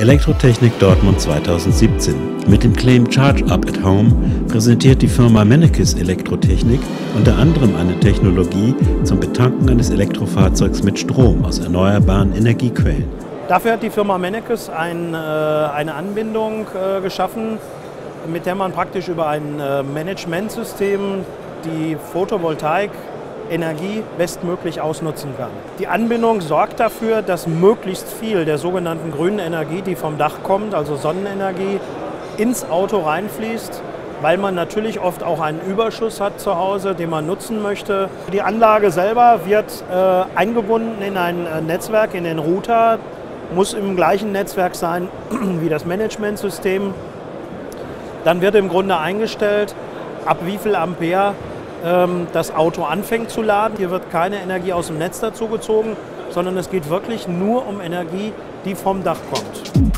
Elektrotechnik Dortmund 2017. Mit dem Claim Charge Up at Home präsentiert die Firma Mennekes Elektrotechnik unter anderem eine Technologie zum Betanken eines Elektrofahrzeugs mit Strom aus erneuerbaren Energiequellen. Dafür hat die Firma Mennekes eine Anbindung geschaffen, mit der man praktisch über ein Managementsystem die Photovoltaik Energie bestmöglich ausnutzen kann. Die Anbindung sorgt dafür, dass möglichst viel der sogenannten grünen Energie, die vom Dach kommt, also Sonnenenergie, ins Auto reinfließt, weil man natürlich oft auch einen Überschuss hat zu Hause, den man nutzen möchte. Die Anlage selber wird eingebunden in ein Netzwerk, in den Router, muss im gleichen Netzwerk sein wie das Managementsystem. Dann wird im Grunde eingestellt, ab wie viel Ampere das Auto anfängt zu laden. Hier wird keine Energie aus dem Netz dazu gezogen, sondern es geht wirklich nur um Energie, die vom Dach kommt.